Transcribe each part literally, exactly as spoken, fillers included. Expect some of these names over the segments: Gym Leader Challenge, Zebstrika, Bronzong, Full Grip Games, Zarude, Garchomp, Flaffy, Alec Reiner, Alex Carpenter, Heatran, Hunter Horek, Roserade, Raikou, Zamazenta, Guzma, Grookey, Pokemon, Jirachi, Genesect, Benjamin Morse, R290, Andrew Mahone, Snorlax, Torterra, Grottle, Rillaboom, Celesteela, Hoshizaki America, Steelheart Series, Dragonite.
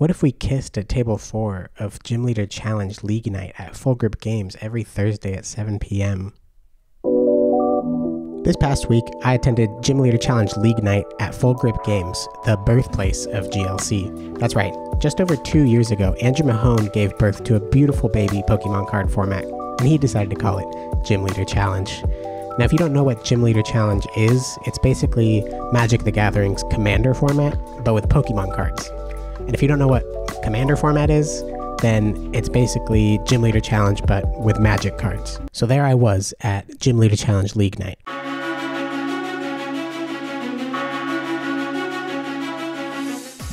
What if we kissed at Table four of Gym Leader Challenge League Night at Full Grip Games every Thursday at seven p m? This past week, I attended Gym Leader Challenge League Night at Full Grip Games, the birthplace of G L C. That's right, just over two years ago, Andrew Mahone gave birth to a beautiful baby Pokemon card format, and he decided to call it Gym Leader Challenge. Now, if you don't know what Gym Leader Challenge is, it's basically Magic the Gathering's Commander format, but with Pokemon cards. And if you don't know what Commander format is, then it's basically Gym Leader Challenge, but with Magic cards. So there I was at Gym Leader Challenge League Night.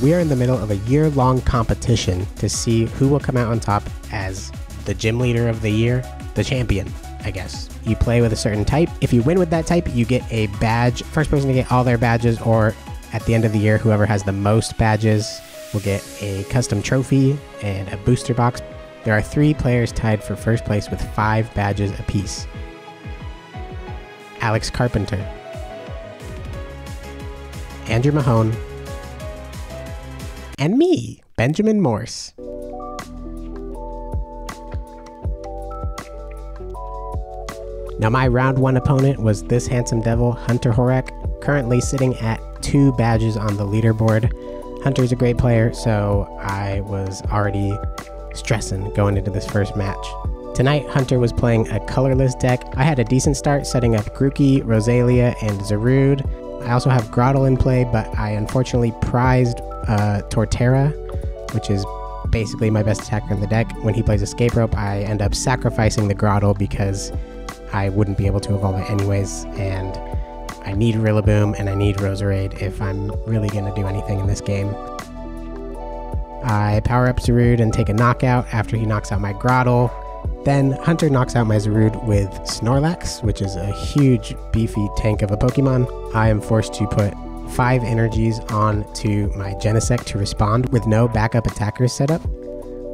We are in the middle of a year-long competition to see who will come out on top as the Gym Leader of the Year, the champion, I guess. You play with a certain type. If you win with that type, you get a badge. First person to get all their badges, or at the end of the year, whoever has the most badges will get a custom trophy and a booster box. There are three players tied for first place with five badges apiece. Alex Carpenter, Andrew Mahone, and me, Benjamin Morse. Now my round one opponent was this handsome devil, Hunter Horek, currently sitting at two badges on the leaderboard. Hunter's a great player, so I was already stressing going into this first match. Tonight, Hunter was playing a colorless deck. I had a decent start setting up Grookey, Rosalia, and Zarude. I also have Grottle in play, but I unfortunately prized uh, Torterra, which is basically my best attacker in the deck. When he plays Escape Rope, I end up sacrificing the Grottle because I wouldn't be able to evolve it anyways, and I need Rillaboom and I need Roserade if I'm really going to do anything in this game. I power up Zarude and take a knockout after he knocks out my Grottle. Then Hunter knocks out my Zarude with Snorlax, which is a huge beefy tank of a Pokemon. I am forced to put five energies on to my Genesect to respond with no backup attackers set up.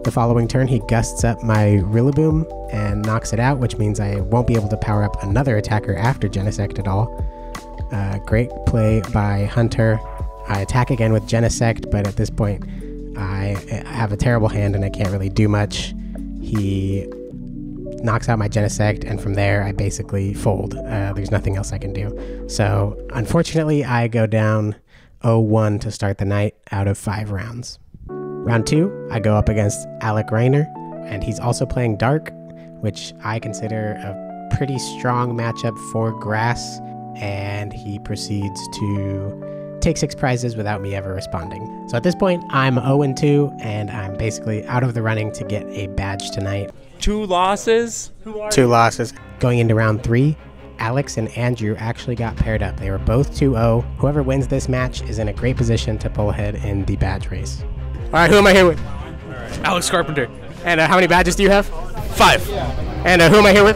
The following turn, he gusts up my Rillaboom and knocks it out, which means I won't be able to power up another attacker after Genesect at all. Uh, great play by Hunter. I attack again with Genesect, but at this point, I have a terrible hand and I can't really do much. He knocks out my Genesect, and from there, I basically fold. Uh, there's nothing else I can do. So, unfortunately, I go down oh one to start the night out of five rounds. Round two, I go up against Alec Reiner, and he's also playing Dark, which I consider a pretty strong matchup for grass, and he proceeds to take six prizes without me ever responding. So at this point, I'm oh and two, and I'm basically out of the running to get a badge tonight. Two losses? Who are Two you? losses. Going into round three, Alex and Andrew actually got paired up. They were both two oh. Whoever wins this match is in a great position to pull ahead in the badge race. All right, who am I here with? Alex Carpenter. And uh, how many badges do you have? Five. And uh, who am I here with?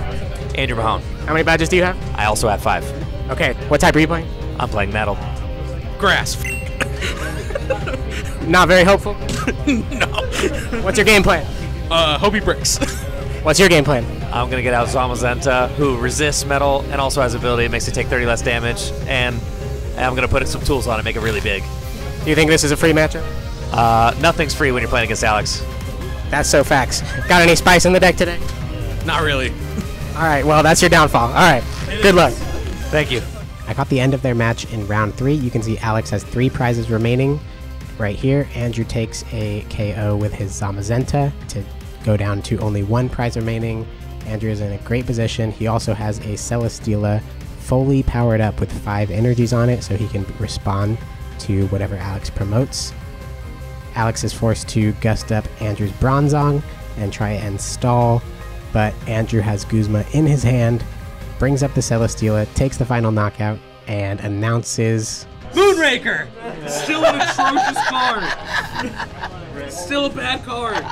Andrew Mahone. How many badges do you have? I also have five. Okay, what type are you playing? I'm playing metal. Grass. Not very helpful? No. What's your game plan? Uh, Hopi Bricks. What's your game plan? I'm going to get out Zamazenta, who resists metal and also has ability that makes it take thirty less damage, and I'm going to put some tools on it, make it really big. Do you think this is a free matchup? Uh, nothing's free when you're playing against Alex. That's so facts. Got any spice in the deck today? Not really. All right, well, that's your downfall. All right, good luck. Thank you. I caught the end of their match in round three. You can see Alex has three prizes remaining right here. Andrew takes a K O with his Zamazenta to go down to only one prize remaining. Andrew is in a great position. He also has a Celesteela fully powered up with five energies on it, so he can respond to whatever Alex promotes. Alex is forced to gust up Andrew's Bronzong and try and stall, but Andrew has Guzma in his hand, brings up the Celesteela, takes the final knockout, and announces... Moonraker! Still an atrocious card! Still a bad card!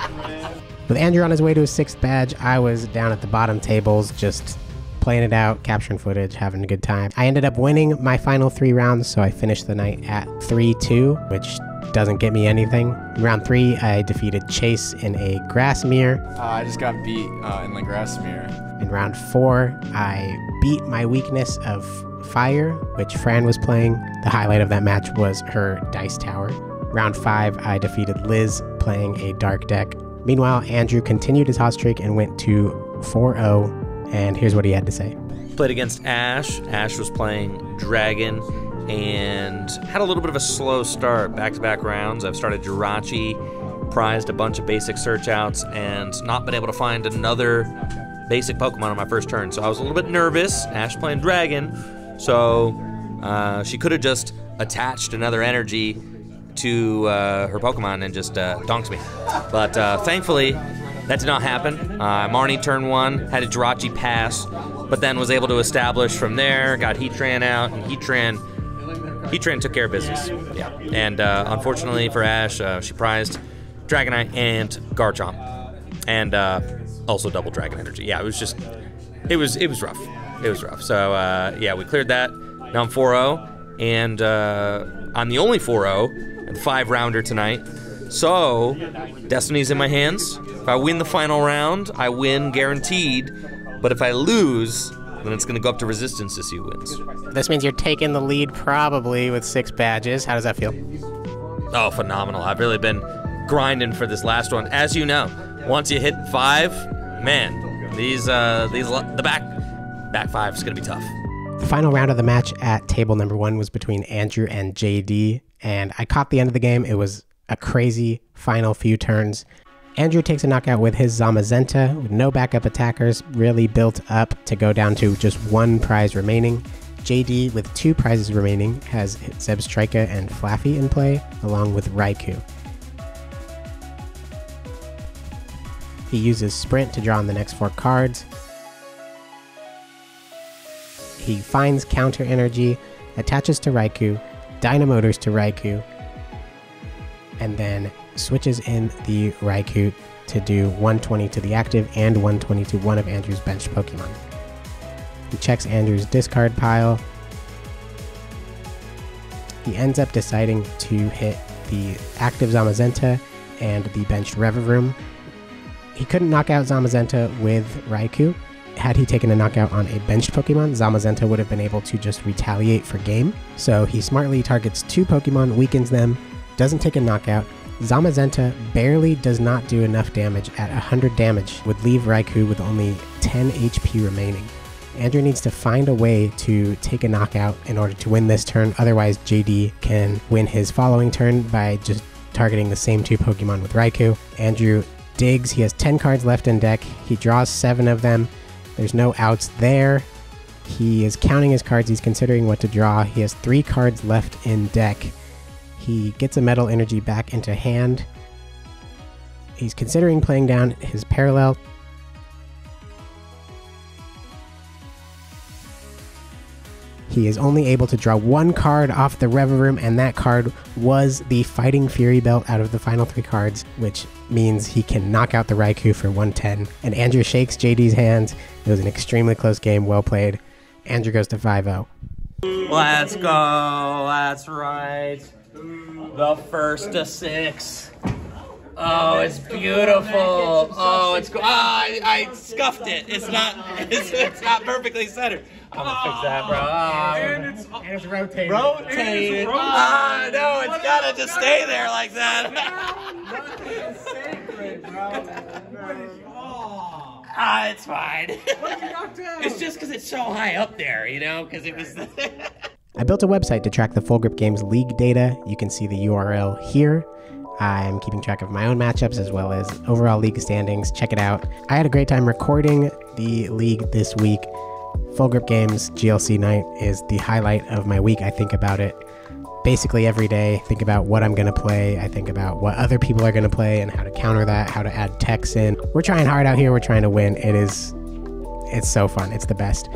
With Andrew on his way to his sixth badge, I was down at the bottom tables, just playing it out, capturing footage, having a good time. I ended up winning my final three rounds, so I finished the night at three two, which doesn't get me anything. In round three, I defeated Chase in a Grassmere. Uh, I just got beat uh, in the Grassmere. In round four, I beat my weakness of fire, which Fran was playing. The highlight of that match was her dice tower. Round five, I defeated Liz playing a dark deck. Meanwhile, Andrew continued his hot streak and went to four oh, and here's what he had to say. Played against Ash. Ash was playing Dragon and had a little bit of a slow start. Back-to-back rounds, I've started Jirachi, prized a bunch of basic search outs, and not been able to find another basic Pokemon on my first turn. So I was a little bit nervous. Ash playing Dragon, so uh, she could have just attached another energy to uh, her Pokemon and just uh, donks me. But uh, thankfully, that did not happen. Uh, Marnie turn one, had a Jirachi pass, but then was able to establish from there, got Heatran out, and Heatran, Heatran took care of business. Yeah. And uh, unfortunately for Ash, uh, she prized Dragonite and Garchomp, and uh, also double Dragon Energy. Yeah, it was just, it was it was rough. It was rough. So uh, yeah, we cleared that. Now I'm four oh, and uh, I'm the only four oh and five rounder tonight. So Destiny's in my hands. If I win the final round, I win guaranteed. But if I lose, then it's going to go up to Resistance to see who wins. This means you're taking the lead probably with six badges. How does that feel? Oh, phenomenal. I've really been grinding for this last one. As you know, once you hit five, man, these uh, these the back back five is going to be tough. The final round of the match at table number one was between Andrew and J D, and I caught the end of the game. It was a crazy final few turns. Andrew takes a knockout with his Zamazenta, with no backup attackers, really built up to go down to just one prize remaining. J D, with two prizes remaining, has Zebstrika and Flaffy in play, along with Raikou. He uses Sprint to draw on the next four cards. He finds Counter Energy, attaches to Raikou, Dynamotors to Raikou, and then switches in the Raikou to do one twenty to the active and one twenty to one of Andrew's benched Pokemon. He checks Andrew's discard pile. He ends up deciding to hit the active Zamazenta and the benched Reviroom. He couldn't knock out Zamazenta with Raikou. Had he taken a knockout on a benched Pokemon, Zamazenta would have been able to just retaliate for game. So he smartly targets two Pokemon, weakens them, doesn't take a knockout. Zamazenta barely does not do enough damage at one hundred damage, would leave Raikou with only ten H P remaining. Andrew needs to find a way to take a knockout in order to win this turn, otherwise J D can win his following turn by just targeting the same two Pokemon with Raikou. Andrew digs, he has ten cards left in deck, he draws seven of them, there's no outs there. He is counting his cards, he's considering what to draw, he has three cards left in deck. He gets a Metal Energy back into hand. He's considering playing down his Parallel. He is only able to draw one card off the Reviroom, and that card was the Fighting Fury Belt out of the final three cards, which means he can knock out the Raikou for one ten. And Andrew shakes J D's hand. It was an extremely close game, well played. Andrew goes to five oh. Let's go, that's right. The first to six. Oh, it's beautiful. Oh, it's. Oh, I, I scuffed it. It's not. It's, it's not perfectly centered. I'm gonna fix that, bro. Oh. And it's, and it's rotated. Rotated. Ah, oh, no, it's gotta just stay there like that. It's sacred, bro. Ah, it's fine. What did you knock down? It's just because it's so high up there, you know, because it was the... I built a website to track the Full Grip Games league data. You can see the U R L here. I'm keeping track of my own matchups as well as overall league standings. Check it out. I had a great time recording the league this week. Full Grip Games G L C night is the highlight of my week. I think about it basically every day. Think about what I'm going to play. I think about what other people are going to play and how to counter that, how to add techs in. We're trying hard out here. We're trying to win. It is, it's so fun. It's the best.